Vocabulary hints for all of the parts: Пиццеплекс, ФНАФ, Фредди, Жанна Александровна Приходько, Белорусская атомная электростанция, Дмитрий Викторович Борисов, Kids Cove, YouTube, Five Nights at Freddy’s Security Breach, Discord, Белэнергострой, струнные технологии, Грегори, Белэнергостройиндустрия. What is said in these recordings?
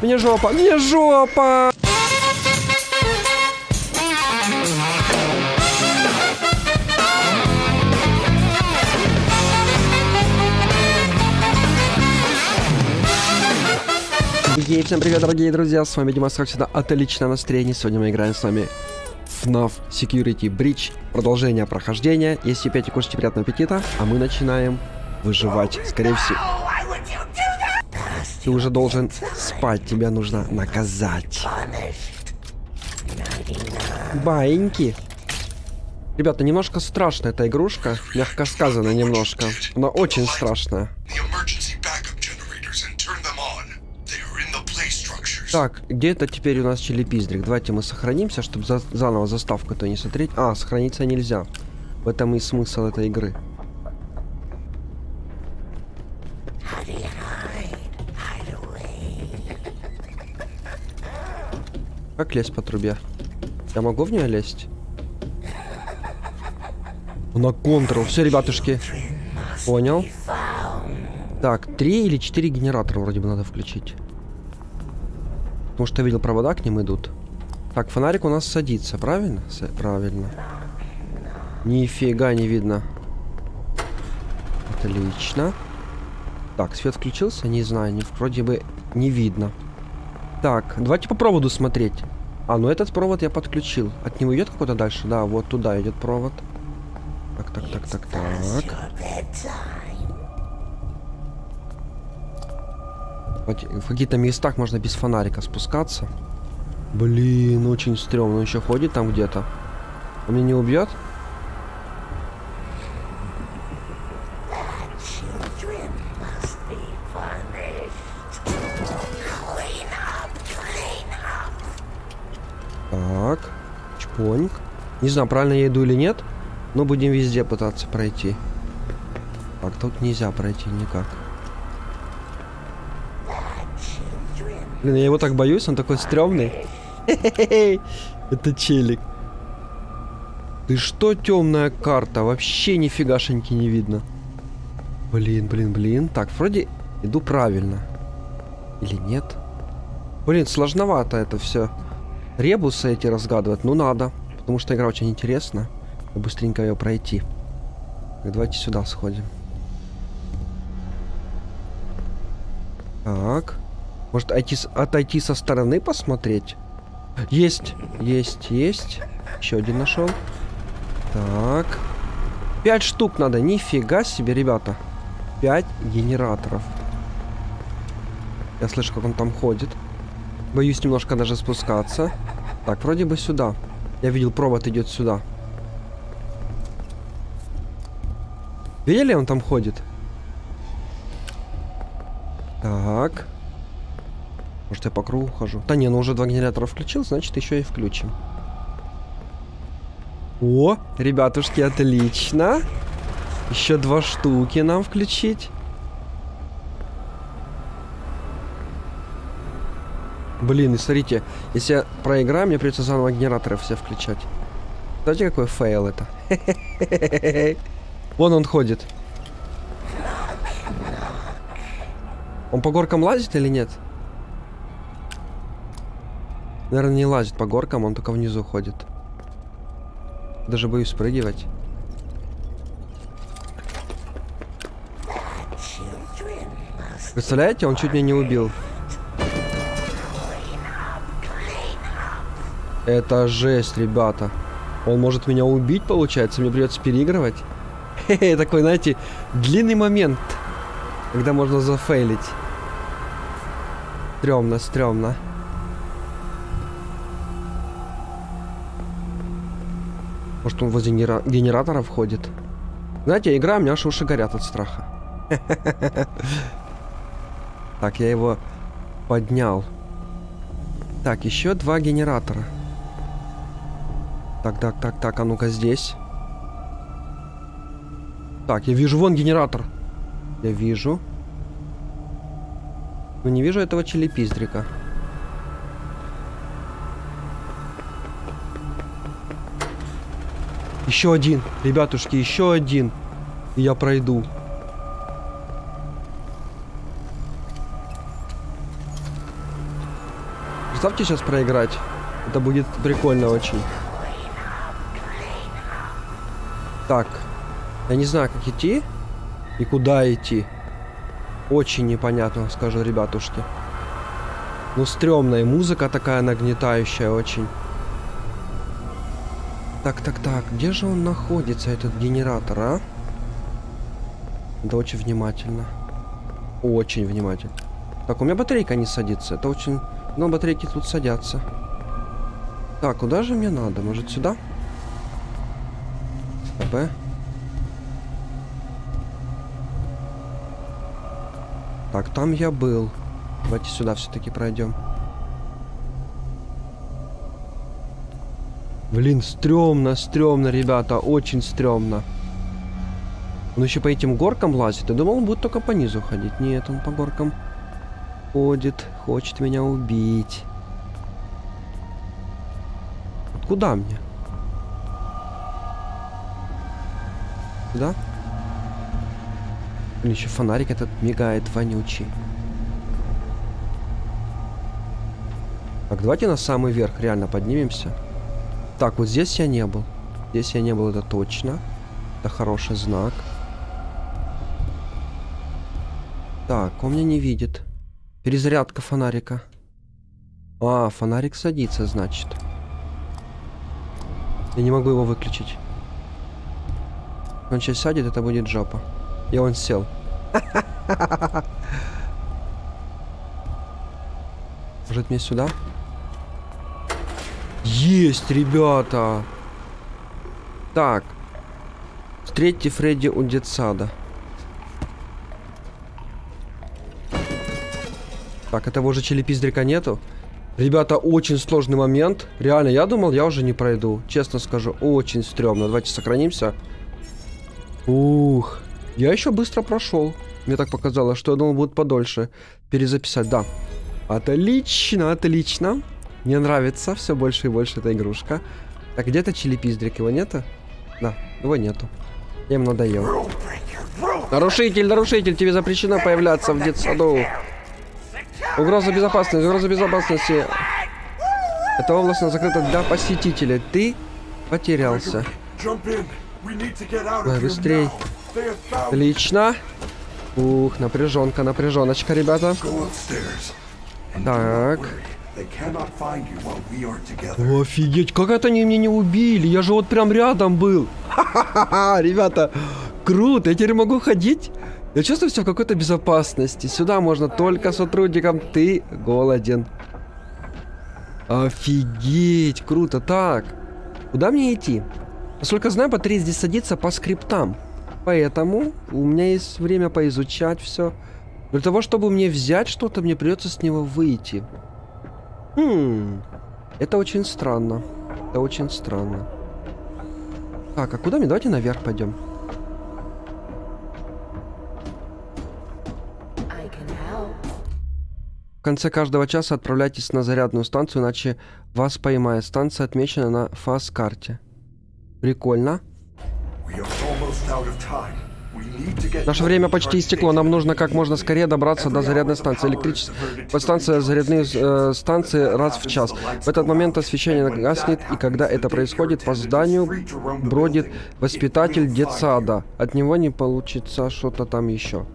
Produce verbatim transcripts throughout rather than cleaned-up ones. Мне жопа, мне жопа! Ей, всем привет, дорогие друзья, с вами Дима, как всегда, отличное настроение. Сегодня мы играем с вами эф наф Security Breach, продолжение прохождения. Если пять и кушайте, приятного аппетита, а мы начинаем выживать, скорее всего. Ты уже должен спать, тебя нужно наказать. Баиньки. Ребята, немножко страшная эта игрушка, мягко сказано, немножко. Она очень страшная. Так, где это теперь у нас челепиздрик? Давайте мы сохранимся, чтобы за заново заставку-то не смотреть. А, сохраниться нельзя. В этом и смысл этой игры. Как лезть по трубе? Я могу в нее лезть? На контрол. Все, ребятушки. Понял. Так, три или четыре генератора вроде бы надо включить. Потому что видел, провода к ним идут. Так, фонарик у нас садится, правильно? С правильно. Нифига не видно. Отлично. Так, свет включился? Не знаю, не, вроде бы не видно. Так, давайте по проводу смотреть. А, ну этот провод я подключил. От него идет какой-то дальше? Да, вот туда идет провод. Так, так, так, так, так. В каких-то местах можно без фонарика спускаться. Блин, очень стрёмно. Еще ходит там где-то. Он меня не убьет? Так. Чпоньк. Не знаю, правильно я иду или нет. Но будем везде пытаться пройти. Так, тут нельзя пройти никак. Блин, я его так боюсь, он такой стрёмный. Это челик. Ты что, темная карта? Вообще нифигашеньки не видно. Блин, блин, блин. Так, вроде иду правильно. Или нет? Блин, сложновато это все. Ребусы эти разгадывать, ну надо. Потому что игра очень интересна. Быстренько ее пройти. Так, давайте сюда сходим. Так. Может, отойти со стороны посмотреть? Есть, есть, есть. Еще один нашел. Так. Пять штук надо. Нифига себе, ребята. Пять генераторов. Я слышу, как он там ходит. Боюсь немножко даже спускаться. Так, вроде бы сюда. Я видел, провод идет сюда. Видели, он там ходит? Так. Может, я по кругу хожу? Да не, ну уже два генератора включил, значит, еще и включим. О, ребятушки, отлично. Еще два штуки нам включить. Блин, и смотрите, если я проиграю, мне придется заново генераторы все включать. Знаете, какой фейл это? Вон он ходит. Он по горкам лазит или нет? Наверное, не лазит по горкам, он только внизу ходит. Даже боюсь спрыгивать. Представляете, он чуть меня не убил. Это жесть, ребята. Он может меня убить, получается, мне придется переигрывать. Хе-хе, такой, знаете, длинный момент, когда можно зафейлить. Стрёмно, стрёмно. Может, он возле генера... генератора входит. Знаете, игра, у меня аж уши горят от страха. Так, я его поднял. Так, еще два генератора. Так, так, так, так, а ну-ка здесь. Так, я вижу, вон генератор. Я вижу. Но не вижу этого челепиздрика. Еще один, ребятушки, еще один. И я пройду. Представьте сейчас проиграть. Это будет прикольно очень. Так. Я не знаю, как идти и куда идти. Очень непонятно, скажу, ребятушки. Ну, стрёмная музыка такая нагнетающая очень. Так, так, так. Где же он находится, этот генератор, а? Да очень внимательно. Очень внимательно. Так, у меня батарейка не садится. Это очень... Но батарейки тут садятся. Так, куда же мне надо? Может, сюда? Б. Так, там я был. Давайте сюда все-таки пройдем. Блин, стрёмно, стрёмно, ребята. Очень стрёмно. Он еще по этим горкам лазит. Я думал, он будет только по низу ходить. Нет, он по горкам ходит. Хочет меня убить. Куда мне? Да? Блин, еще фонарик этот мигает вонючий. Так, давайте на самый верх реально поднимемся. Так, вот здесь я не был. Здесь я не был, это точно. Это хороший знак. Так, он меня не видит. Перезарядка фонарика. А, фонарик садится, значит. Я не могу его выключить. Он сейчас сядет, это будет жопа. И он сел. Может, мне сюда? Есть, ребята! Так. Встретьте Фредди у детсада. Так, этого уже челепиздрика нету. Ребята, очень сложный момент. Реально, я думал, я уже не пройду. Честно скажу, очень стрёмно. Давайте сохранимся. Ух. Я еще быстро прошел. Мне так показалось, что я думал, будет подольше. Перезаписать, да. Отлично, отлично. Мне нравится все больше и больше эта игрушка. Так, где-то челепиздрик? Его нету? Да, его нету. Я им надоел. Нарушитель, нарушитель, тебе запрещено появляться в детсаду. Угроза безопасности, угроза безопасности. Эта область закрыта для посетителей. Ты потерялся. Быстрей. Отлично. Ух, напряженка, напряженочка, ребята. Так. Офигеть, как это они меня не убили? Я же вот прям рядом был. Ха-ха-ха, ребята, круто, я теперь могу ходить. Я чувствую себя в какой-то безопасности. Сюда можно только сотрудникам. Ты голоден. Офигеть, круто. Так, куда мне идти? Насколько знаю, по три здесь садится по скриптам. Поэтому у меня есть время поизучать все. Для того, чтобы мне взять что-то, мне придется с него выйти. Хм, это очень странно. Это очень странно. Так, а куда мне? Давайте наверх пойдем. В конце каждого часа отправляйтесь на зарядную станцию, иначе вас поймает. Станция отмечена на фаз-карте. Прикольно. Наше время почти истекло. Нам нужно как можно скорее добраться до зарядной станции. Электрическая подстанция, зарядные э, станции раз в час. В этот момент освещение гаснет, и когда это происходит, по зданию бродит воспитатель детсада. От него не получится что-то там еще.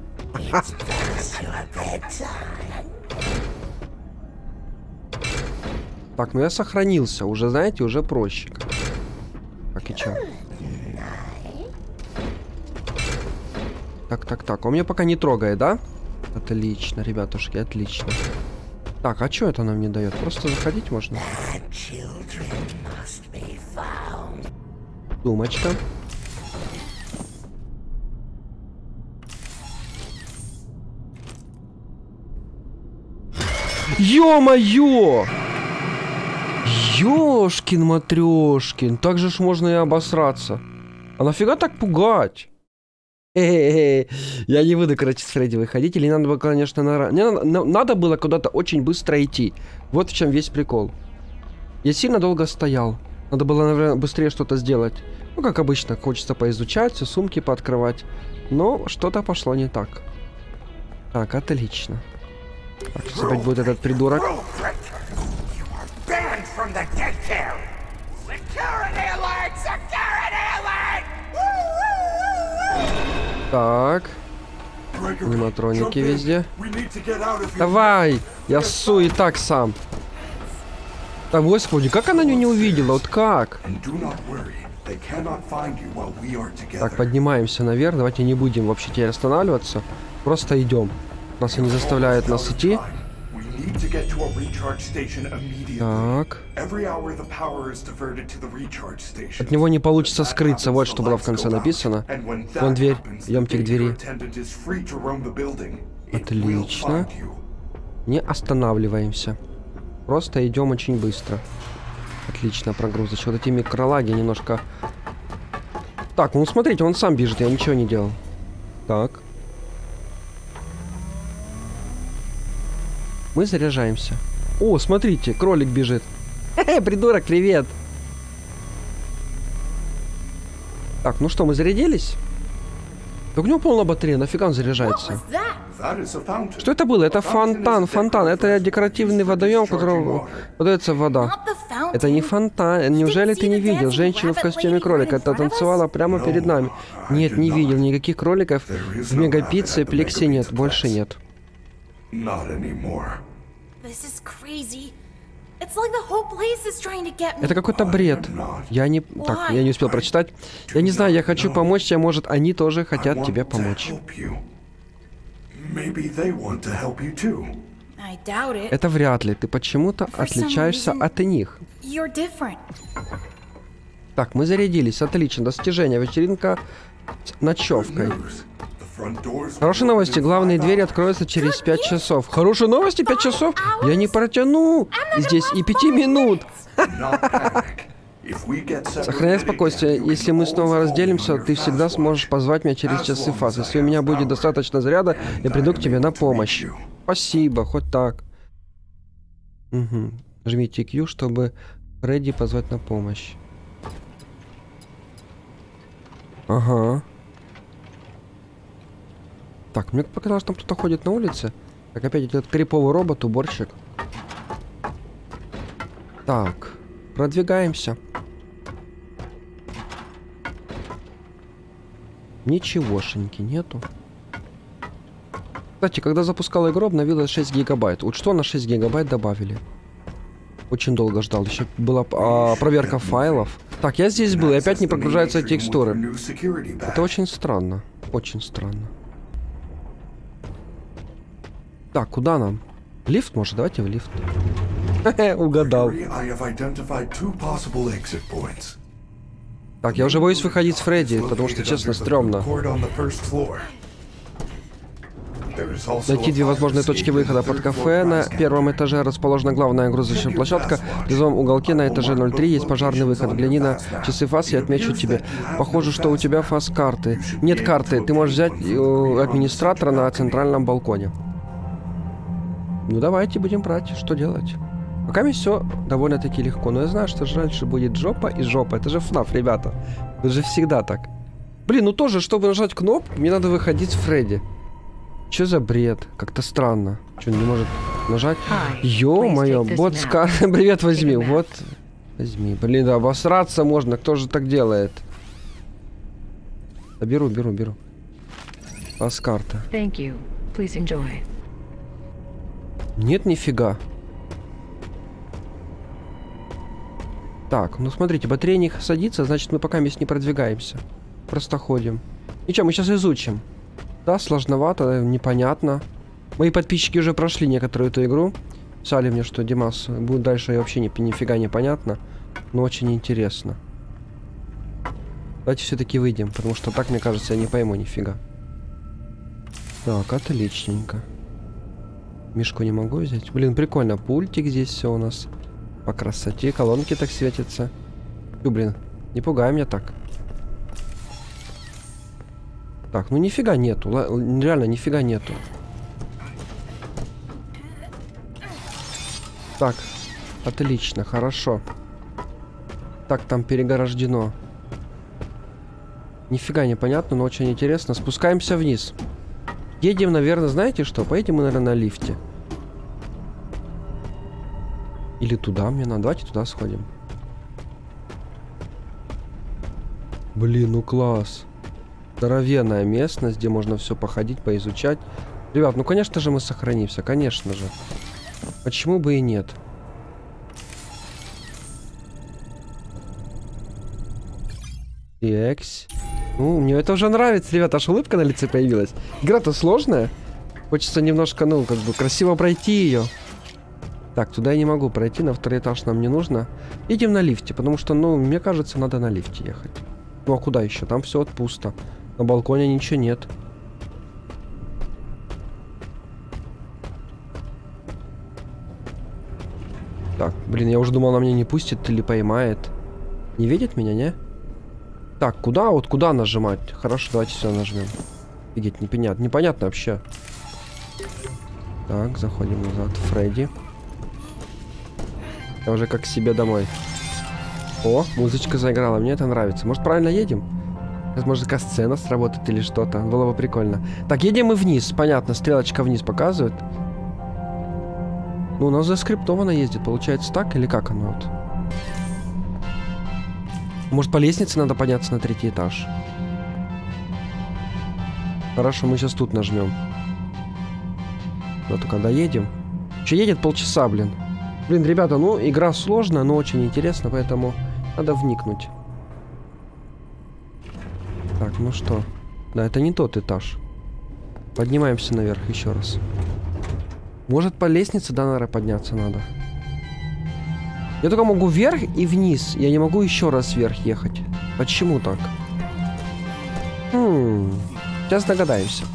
Так, ну я сохранился. Уже, знаете, уже проще. Так, и чё? Так, так, так. Он меня пока не трогает, да? Отлично, ребятушки, отлично. Так, а чё это нам не дает? Просто заходить можно? Думочка. Ё-моё! Ёшкин матрешкин, так же ж можно и обосраться. А нафига так пугать? Э-э-э-э. Я не выйду, короче, с Фредди выходить. Или надо было, конечно, на... Мне надо, надо было куда-то очень быстро идти. Вот в чем весь прикол. Я сильно долго стоял. Надо было, наверное, быстрее что-то сделать. Ну, как обычно, хочется поизучать, все сумки пооткрывать. Но что-то пошло не так. Так, отлично. Так, сейчас опять будет этот придурок. from the dead kill. Security alert! Security alert! Так. Аниматроники везде. Давай! Я ссу и так сам. Да господи, как она меня не увидела? Вот как? Так, поднимаемся наверх. Давайте не будем вообще теперь останавливаться. Просто идем. Нас не заставляют нас идти. Так. От него не получится скрыться. Вот что было в конце написано. Вон дверь. Идемте к двери. Отлично. Не останавливаемся. Просто идем очень быстро. Отлично, прогрузочка. Вот эти микролаги немножко... Так, ну смотрите, он сам бежит, я ничего не делал. Так. Мы заряжаемся. О, смотрите, кролик бежит. Хе-хе, придурок, привет. Так, ну что, мы зарядились? Так у него полная батарея, нафига он заряжается? Что это было? Это фонтан, фонтан. Это декоративный водоем, в котором подается вода. Это не фонтан. Неужели ты не видел женщину в костюме кролика? Это танцевала прямо перед нами. Нет, не видел. Никаких кроликов в мегапиццеплексе нет. Больше нет. Это какой-то бред. Я не... Так, я не успел прочитать. Я не знаю, я хочу помочь тебе. Может, они тоже хотят тебе помочь. Это вряд ли. Ты почему-то отличаешься от них. Так, мы зарядились. Отлично. Достижение. Вечеринка с ночевкой. Хорошие новости. Главные двери откроются через пять часов. Хорошие новости? пять часов? Я не протяну здесь и пяти минут. Сохраняй спокойствие. Если мы снова разделимся, ты всегда сможешь позвать меня через часы фаз. Если у меня будет достаточно заряда, я приду к тебе на помощь. Спасибо, хоть так. Угу. Жмите Q, чтобы Фредди позвать на помощь. Ага. Так, мне показалось, что там кто-то ходит на улице. Так, опять этот криповый робот, уборщик. Так, продвигаемся. Ничегошеньки нету. Кстати, когда запускал игру, обновилось шесть гигабайт. Вот что на шесть гигабайт добавили. Очень долго ждал. Еще была а, проверка файлов. Так, я здесь был, и опять не прогружаются текстуры. Это очень странно. Очень странно. Так, куда нам? Лифт, может? Давайте в лифт. Угадал. Так, я уже боюсь выходить с Фредди, потому что, честно, стрёмно. Найти две возможные точки выхода под кафе. На первом этаже расположена главная грузовичная площадка. В левом уголке на этаже ноль три есть пожарный выход. Гляни на часы фаз, я отмечу тебе. Похоже, что у тебя фаз-карты. Нет карты. Ты можешь взять у администратора на центральном балконе. Ну давайте будем брать, что делать. Пока мне все довольно-таки легко. Но я знаю, что дальше будет жопа и жопа. Это же ФНАФ, ребята. Это же всегда так. Блин, ну тоже, чтобы нажать кнопку, мне надо выходить с Фредди. Че за бред? Как-то странно. Че, не может нажать? Ё-моё, бот ска... Привет, возьми. Вот, возьми. Блин, да, обосраться можно. Кто же так делает? Да, беру, беру, беру. Пас-карта. Нет, нифига. Так, ну смотрите, батарея не садится, значит мы пока здесь не продвигаемся. Просто ходим. Ничего, мы сейчас изучим. Да, сложновато, непонятно. Мои подписчики уже прошли некоторую эту игру. Писали мне, что Димас будет дальше, и вообще ни, нифига не понятно. Но очень интересно. Давайте все-таки выйдем, потому что так, мне кажется, я не пойму нифига. Так, отличненько. Мишку не могу взять. Блин, прикольно. Пультик здесь все у нас. По красоте. Колонки так светятся. Ю, блин. Не пугай меня так. Так, ну нифига нету. Реально, нифига нету. Так. Отлично. Хорошо. Так, там перегорождено. Нифига непонятно, но очень интересно. Спускаемся вниз. Едем, наверное, знаете что? Поедем мы, наверное, на лифте. Или туда мне надо. Давайте туда сходим. Блин, ну класс. Здоровенная местность, где можно все походить, поизучать. Ребят, ну конечно же мы сохранимся, конечно же. Почему бы и нет? Экс. Ну, мне это уже нравится, ребят, аж улыбка на лице появилась. Игра-то сложная. Хочется немножко, ну, как бы красиво пройти ее. Так, туда я не могу пройти, на второй этаж нам не нужно. Едем на лифте, потому что, ну, мне кажется, надо на лифте ехать. Ну, а куда еще? Там все пусто. На балконе ничего нет. Так, блин, я уже думал, она меня не пустит или поймает. Не видит меня, не? Так, куда? Вот куда нажимать? Хорошо, давайте сюда нажмем. Офигеть, непонятно. Непонятно вообще. Так, заходим назад. Фредди. Я уже как к себе домой. О, музычка заиграла. Мне это нравится. Может, правильно едем? Сейчас, может, какая сцена сработает или что-то. Было бы прикольно. Так, едем мы вниз. Понятно, стрелочка вниз показывает. Ну, у нас заскриптовано ездит. Получается так или как оно? Вот? Может, по лестнице надо подняться на третий этаж? Хорошо, мы сейчас тут нажмем. Вот когда едем. Еще едет полчаса, блин. Блин, ребята, ну, игра сложная, но очень интересна, поэтому надо вникнуть. Так, ну что? Да, это не тот этаж. Поднимаемся наверх еще раз. Может, по лестнице, да, наверное, подняться надо. Я только могу вверх и вниз. Я не могу еще раз вверх ехать. Почему так? Хм, сейчас догадаемся.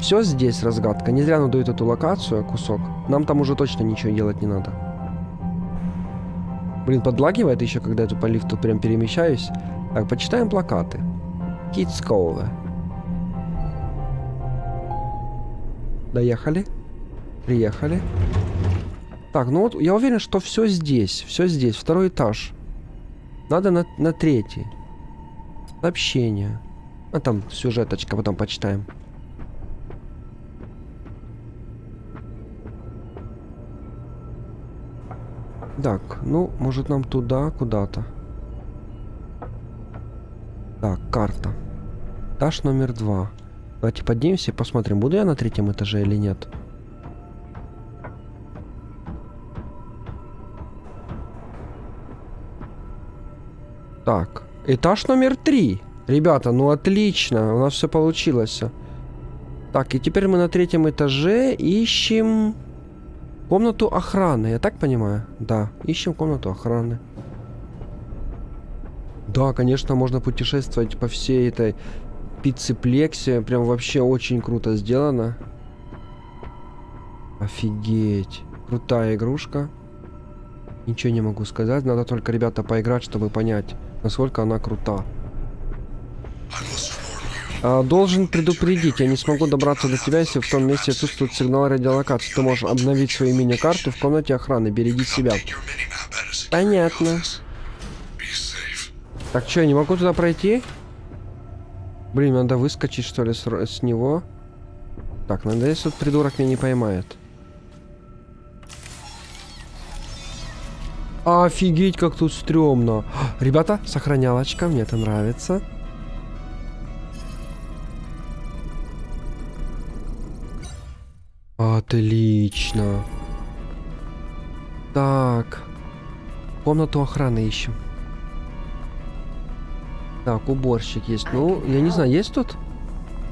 Все здесь разгадка. Не зря надует эту локацию, кусок. Нам там уже точно ничего делать не надо. Блин, подлагивает еще, когда я тут по лифту прям перемещаюсь. Так, почитаем плакаты. Kids Cove. Доехали. Приехали. Так, ну вот я уверен, что все здесь. Все здесь. Второй этаж. Надо на, на третий. Сообщение. А там сюжеточка, потом почитаем. Так, ну, может нам туда, куда-то. Так, карта. Этаж номер два. Давайте поднимемся и посмотрим, буду я на третьем этаже или нет. Так, этаж номер три. Ребята, ну отлично, у нас все получилось. Так, и теперь мы на третьем этаже ищем... комнату охраны, я так понимаю? Да, ищем комнату охраны. Да, конечно, можно путешествовать по всей этой Пиццеплексе. Прям вообще очень круто сделано. Офигеть. Крутая игрушка. Ничего не могу сказать. Надо только, ребята, поиграть, чтобы понять, насколько она крута. Должен предупредить, я не смогу добраться до тебя, если в том месте отсутствует сигнал радиолокации. Ты можешь обновить свои мини-карты в комнате охраны. Береги себя. Понятно. Так, что, я не могу туда пройти? Блин, надо выскочить, что ли, с, с него? Так, надеюсь, этот придурок меня не поймает. Офигеть, как тут стрёмно. Ребята, сохранялочка, мне это нравится. Отлично. Так. Комнату охраны ищем. Так, уборщик есть. Ну, я не знаю, есть тут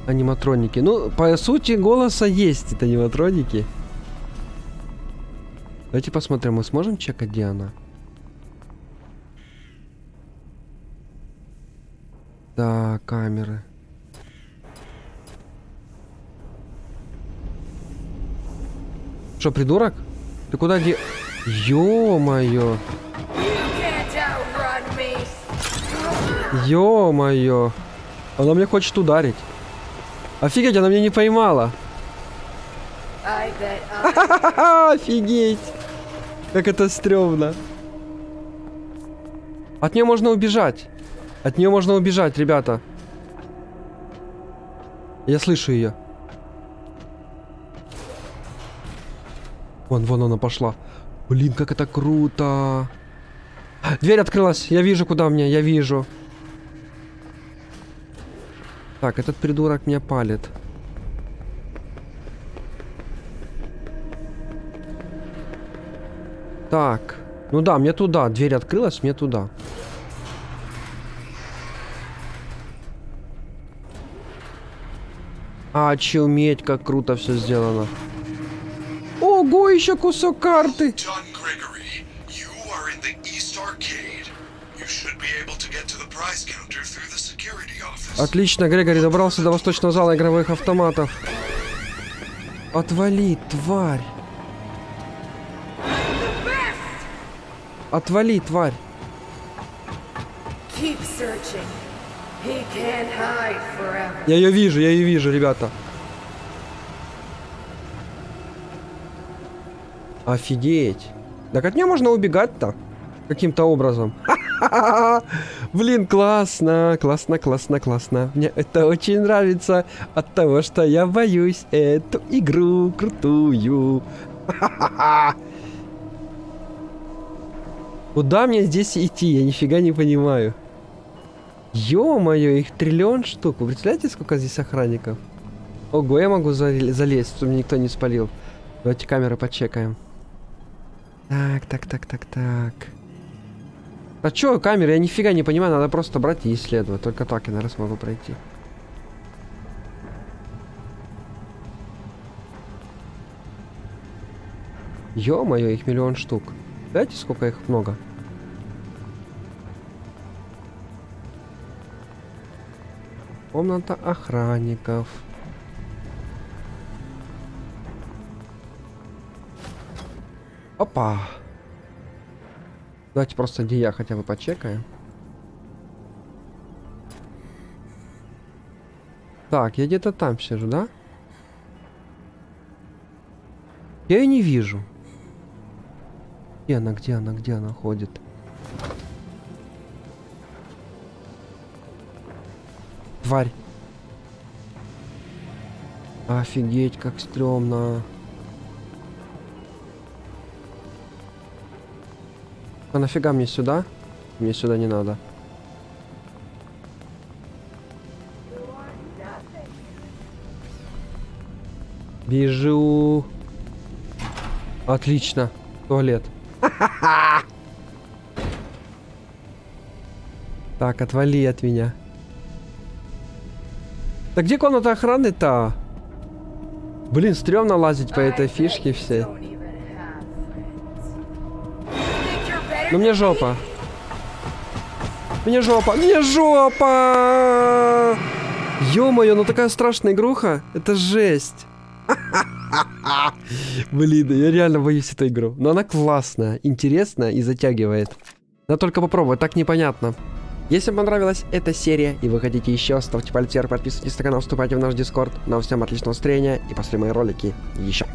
аниматроники? Ну, по сути голоса есть это аниматроники. Давайте посмотрим, мы сможем чекать, где она? Да, камеры. Что, придурок? Ты куда де... Ё-моё. Ё-моё. Она мне хочет ударить. Офигеть, она меня не поймала. Офигеть. Как это стрёмно. От нее можно убежать. От нее можно убежать, ребята. Я слышу ее. Вон, вон она пошла. Блин, как это круто. Дверь открылась. Я вижу, куда мне. Я вижу. Так, этот придурок меня палит. Так. Ну да, мне туда. Дверь открылась, мне туда. Очуметь, как круто все сделано. Ого, еще кусок карты. Отлично, Грегори добрался до восточного зала игровых автоматов. Отвали, тварь. Отвали, тварь. Я ее вижу, я ее вижу, ребята. Офигеть. Так от нее можно убегать-то каким-то образом. Блин, классно, классно, классно, классно. Мне это очень нравится от того, что я боюсь эту игру крутую. Куда мне здесь идти? Я нифига не понимаю. Ё-моё, их триллион штук. Вы представляете, сколько здесь охранников? Ого, я могу залезть, чтобы никто не спалил. Давайте камеры почекаем. Так, так, так, так, так. А чё, камеры? Я нифига не понимаю, надо просто брать и исследовать. Только так я, наверное, смогу пройти. Ё-моё, их миллион штук. Знаете, сколько их много? Комната охранников. Опа. Давайте просто где я хотя бы почекаем. Так, я где-то там сижу, да? Я ее не вижу. Где она, где она, где она ходит? Тварь. Офигеть, как стрёмно. А нафига мне сюда? Мне сюда не надо. Бежу. Отлично. Туалет. Так, отвали от меня. Так где комната охраны-то? Блин, стрёмно лазить по этой фишке всей. Ну мне жопа. Мне жопа. Мне жопа! Ё-моё, ну такая страшная игруха. Это жесть. Блин, я реально боюсь эту игру. Но она классная, интересная и затягивает. Надо только попробовать, так непонятно. Если вам понравилась эта серия и вы хотите еще, ставьте палец вверх, подписывайтесь на канал, вступайте в наш Discord. Нам всем отличного настроения и после мои ролики еще.